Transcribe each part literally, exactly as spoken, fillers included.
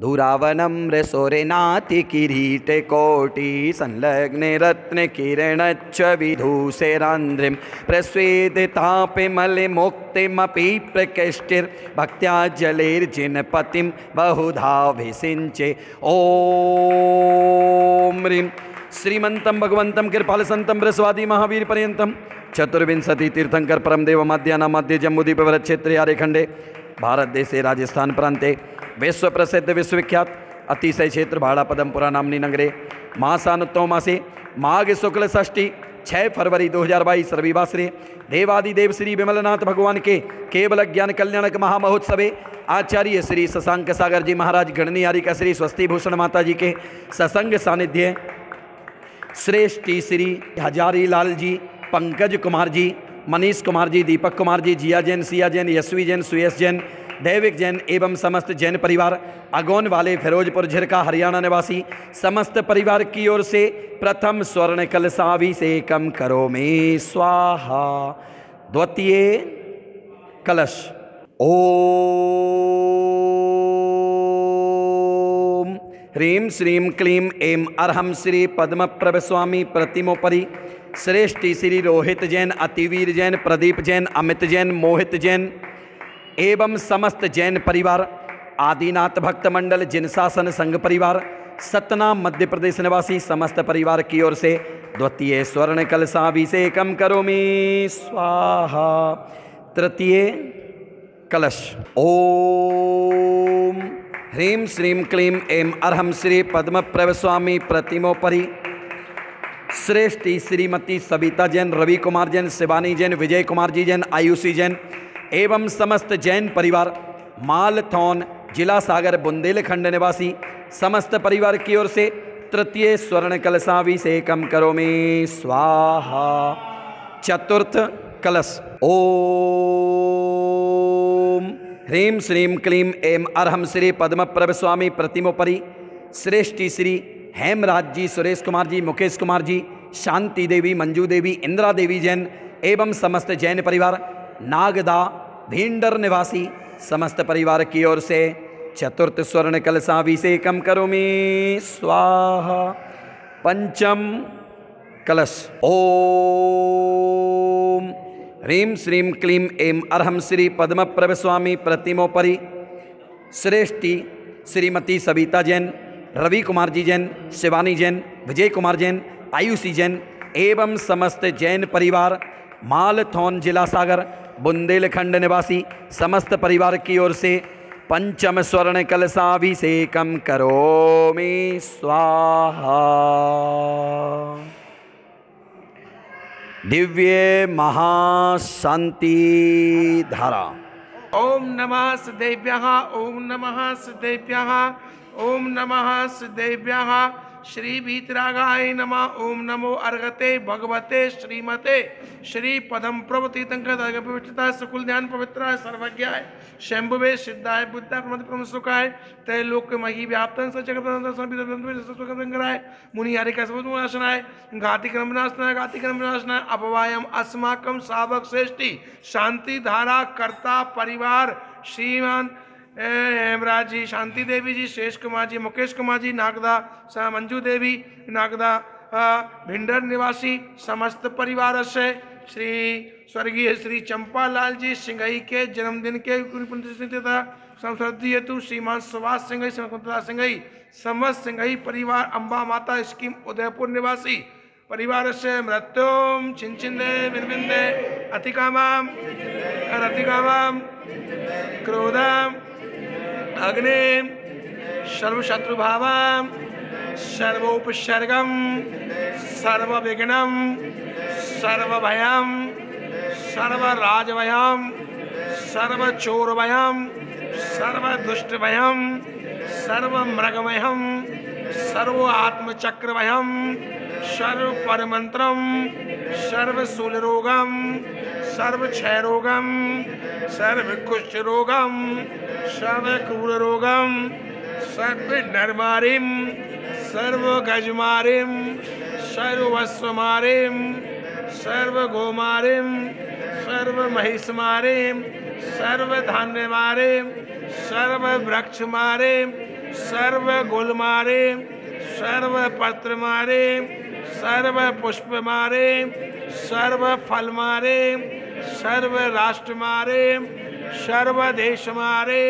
धुरावनम्र सोरेनाति किरीटे कोटि संलग्ने रत्न किरणच्छविधूषे रान्द्रिं प्रस्वेदतापे मले मुक्तिमपि प्रकेष्टिर् भक्त्या जलैर्जिनपतिं बहुधा विसिञ्चे। ॐ ह्रीं श्रीमंतं भगवंतं कृपाल संतं ब्रस्वादी महावीर पर्यंतं चतुर्विंशति तीर्थंकर परमदेव मध्याना मध्य जम्बुदीप वृत क्षेत्रे आरेखंडे भारत देशे राजस्थान प्रांते विश्व प्रसिद्ध विश्वविख्यात अतिशय क्षेत्र भाड़ा पदमपुरा नामनी नगरे महासानुत्तम मासे माघ शुक्ल षष्ठी छः फरवरी दो हज़ार बाईस रविवासरे देवादिदेव श्री विमलनाथ भगवान के केवल ज्ञान कल्याणक महामहोत्सवे आचार्य श्री शशांक सागर जी महाराज गणनीहारी का श्री स्वस्ति भूषण माता जी के ससंग सानिध्य श्रेष्ठी श्री हजारी लाल जी, पंकज कुमार जी, मनीष कुमार जी, दीपक कुमार जी, जिया जैन, सिया जैन, यशवी जैन, सुयश जैन, दैविक जैन एवं समस्त जैन परिवार अगोन वाले फिरोजपुर झिरका हरियाणा निवासी समस्त परिवार की ओर से प्रथम स्वर्ण कलशाभिषेकम करो में स्वाहा द्वितीय कलश। ओम ह्रीं श्रीं क्लीं ऐं अर्हं श्री पद्मप्रभु स्वामी प्रतिमोपरि श्रेष्ठी श्री रोहित जैन, अतिवीर जैन, प्रदीप जैन, अमित जैन, मोहित जैन एवं समस्त जैन परिवार आदिनाथ भक्त मंडल जिनशासन संघ परिवार सतना मध्य प्रदेश निवासी समस्त परिवार की ओर से द्वितीय स्वर्ण कलशाभिषेकम करोमि स्वाहा तृतीय कलश। ओम ह्रीं श्रीं क्लीं ऐं अर्हं श्री पद्मप्रभु स्वामी प्रतिमोपरि श्रेष्ठी श्रीमती सविता जैन, रवि कुमार जैन, शिवानी जैन, विजय कुमार जी जैन, आयुषी जैन एवं समस्त जैन परिवार मालथौन जिला सागर बुंदेलखंड निवासी समस्त परिवार की ओर से तृतीय स्वर्ण कलशाभिषेकम करोमि स्वाहा चतुर्थ कलश। ओम ह्रीं श्रीं क्लीं ऐं अर्हं श्री पद्मप्रभु स्वामी प्रतिमोपरि श्रेष्ठी श्री हेमराज जी, सुरेश कुमार जी, मुकेश कुमार जी, शांति देवी, मंजू देवी, इंदिरा देवी जैन एवं समस्त जैन परिवार नागदा भींडर निवासी समस्त परिवार की ओर से चतुर्थ स्वर्ण कलशाभिषेकम करोमि स्वाहा पंचम कलश। ओम ह्रीं श्रीं क्लीं ऐं अर्हं श्री पद्मप्रभु स्वामी प्रतिमोपरि श्रेष्ठी श्रीमती सविता जैन, रवि कुमार जी जैन, शिवानी जैन, विजय कुमार जैन, आयुषी जैन एवं समस्त जैन परिवार मालथौन जिला सागर बुंदेलखंड निवासी समस्त परिवार की ओर से पंचम स्वर्ण कलशाभिषेकम करोमि स्वाहा दिव्य महाशांति धारा। ओम नमः सुदेव्याः, ओम नमः सुदेव्याः, ओम नमः सुदेव्याः, श्री भीतरागाय नमः। ओम नमो अर्घते भगवते श्रीमते श्री पद्मप्रभु तीर्थंकर दर्गपविष्टता सुकुल ध्यान पवित्राय सर्वज्ञाय शंभुवे सिद्धाय बुद्धा प्रमद प्रम सुखाय त्रैलोक मही व्याप्तन सचकराय मुनिहारे का समुनाशनाय घाति क्रमनाशनाय घाति क्रमनाशनाय अपवायम अस्माकं सावक श्रेष्ठी शांति धारा कर्ता परिवार श्रीमान हेमराज जी, शांति देवी जी, शेष कुमार जी, मुकेश कुमार जी, नागदा सा मंजू देवी नागदा भिंडर निवासी समस्त परिवार से श्री स्वर्गीय श्री चंपालाल जी सिंघई के जन्मदिन के संस्मृति हेतु श्रीमान सुभाष सिंघई सिंघई समस्त सिंघई परिवार अम्बा माता स्कीम उदयपुर निवासी परिवार से मृत्युम छिंचिंदे बिरबिंदे अतिकामाम अतिकामाम क्रोधाम अग्निम सर्वशत्रुभावाम सर्वोपसर्गम सर्वविघ्नम सर्वभयम सर्वराजभयम सर्वचोरभयम सर्वदुष्टभयम सर्वमृगभयम सर्वात्मचक्रभयम सर्वपरमंत्रम सर्वशूलरोगम सर्वक्षयरोगम सर्वकुष्ठरोगम सर्वक्रूररोगम सर्वनरमारिम सर्वगजमारिम सर्ववस्वमारिम सर्वगोमारिम सर्वमहिषमारिम सर्वधान्यमारिम सर्ववृक्षमारिम सर्व गुलमारे सर्व पत्र मारे सर्व पुष्प मारे सर्व फल मारे सर्व राष्ट्र मारे सर्व देश मारे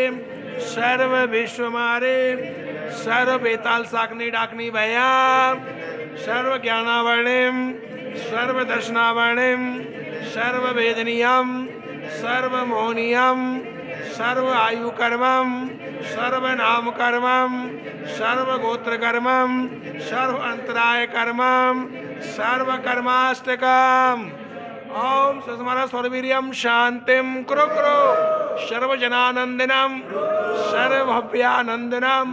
सर्व विश्व मारे सर्व बेताल साकनी डाकनी भया सर्व ज्ञानावर्णिम सर्व दर्शनावर्णिम सर्व वेदनीयम सर्व मोहनीयम सर्व आयु कर्मम सर्व नाम कर्मम सर्व गोत्र कर्मम सर्व अंतराय कर्मम सर्व कर्माष्टकम ओम सुषमा सर्वीर्यम शांतिम कुरु कुरु सर्वजनानंदनम सर्वभव्यानंदनम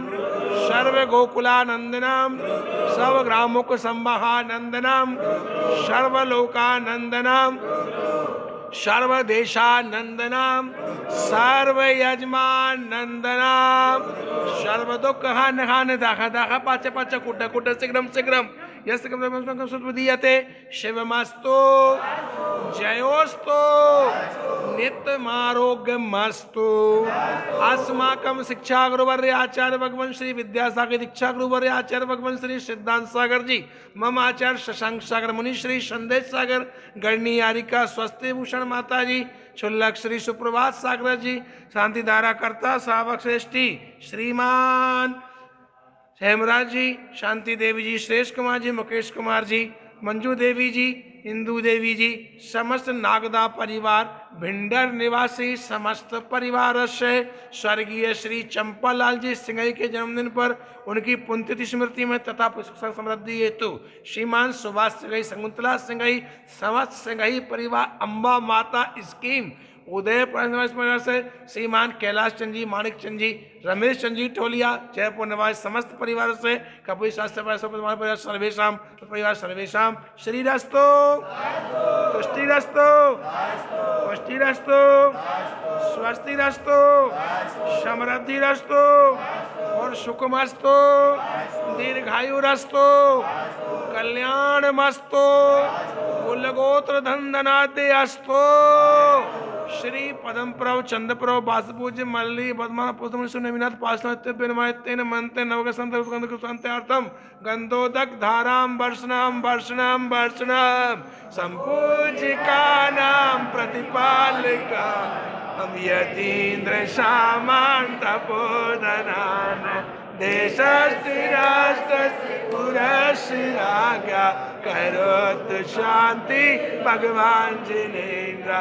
सर्व गोकुलानंदनम सर्व ग्रामोक संवाहानंदनम सर्वलोकानंदनम सर्वदेशानंदनम सर्वयजमानंदनम सर्वदुख हान हान दाह दाह पाच पाच कुट कुट शीघ्रम शीघ्रम यीयते शिवमस्तु जयोस्तु नित्यमारोग्यमस्तु। अस्माकं शिक्षा गुरुवर्य आचार्य भगवान श्री विद्यासागर दीक्षा गुरुवर्य आचार्य भगवान श्री सिद्धांत सागर जी मम आचार्य शशांक सागर मुनि श्री संदेश सागर गणनी यारिका स्वस्ति भूषण माता जी छुल्लक श्री सुप्रभात सागर जी शांति धारा कर्ता सावक श्रेष्ठी श्रीमान हेमराज जी शांति देवी जी श्रेष्ठ कुमार जी मुकेश कुमार जी मंजू देवी जी इंदू देवी जी समस्त नागदा परिवार भिंडर निवासी समस्त परिवार से स्वर्गीय श्री चंपालाल जी सिंघई के जन्मदिन पर उनकी पुण्यतिथि स्मृति में तथा पुष्प समृद्धि हेतु श्रीमान सुभाष सिंघई शकुंतला सिंघई समस्त सिंघई परिवार अम्बा माता स्कीम उदय परिवार से श्रीमान कैलाश चंद जी माणिक चंद जी रमेश चंद जी टोलिया जयपुर निवास समस्त परिवार से कपूर शास्त्र परिवार सर्वेशाम परिवार सर्वेशाम श्री रस्तो तुष्टि रस्तो पुष्टि रस्तो स्वस्ति रस्तो समृद्धि रस्तो और सुखमस्तो दीर्घायु रस्तो कल्याण मस्तो कुलगोत्र धन धनादे अस्तो श्री पद्मप्रभु चंद्रप्रभु बासपूज्य मल्ली पद्मा पुष्पनाथ पार्श्वत्य मनते नवगंधम गंधोदक धाराम वर्षणाम वर्षणाम वर्षणाम संपूजिका नाम प्रतिपालिका हम यतीन्द्र शामान तपोधनान देशस्तिराष्ट्रस्तिपुरस्तिराज्ञा करोतु शांति भगवान जिनेन्द्र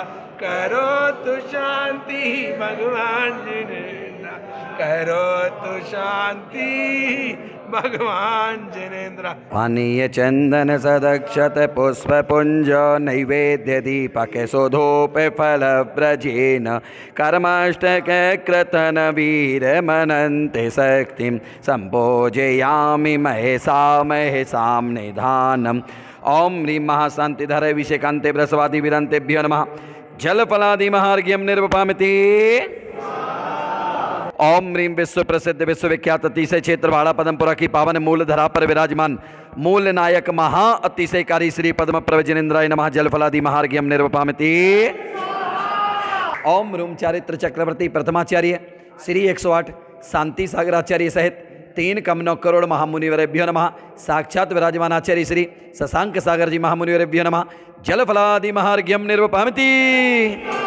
करोतु शांति भगवान जिनेन्द्र करोतु शांति भगवान जिनेन्द्र। पानीय चंदन सदक्षत पुष्पुंज नैवेद्य दीपक शोधोप फल व्रजेन कर्माष्टक कृतन वीर मनंते शक्ति संभोजयामि महेशा महेशा निधानम। ओम ह्रीं महाशांतिधर विषेकांते ब्रसवादि वीरंतेभ्यो नमः। जल फलादि महार्घ्यम निर्वपामिति। ओम ह्रीं विश्व प्रसिद्ध विश्वविख्यात अतिशय क्षेत्र भाड़ा पदमपुरा की पावन मूल धरा पर विराजमान मूल नायक महा अतिशयकारी श्री पद्मप्रभु जिनेन्द्राय नमः। जल फलादि महार्घ्यम निर्वपामिति। ओम रूम चारित्र चक्रवर्ती प्रथमाचार्य श्री एक सौ आठ शांति सागराचार्य सहित तीन कम नौ करोड़ महामुनिवरेभ्यो नमः। साक्षात विराजमान आचार्य श्री शशांक सागर जी महामुनिवरेभ्यो नमः। जल फलादि महार्घ्यम निर्वपामिति।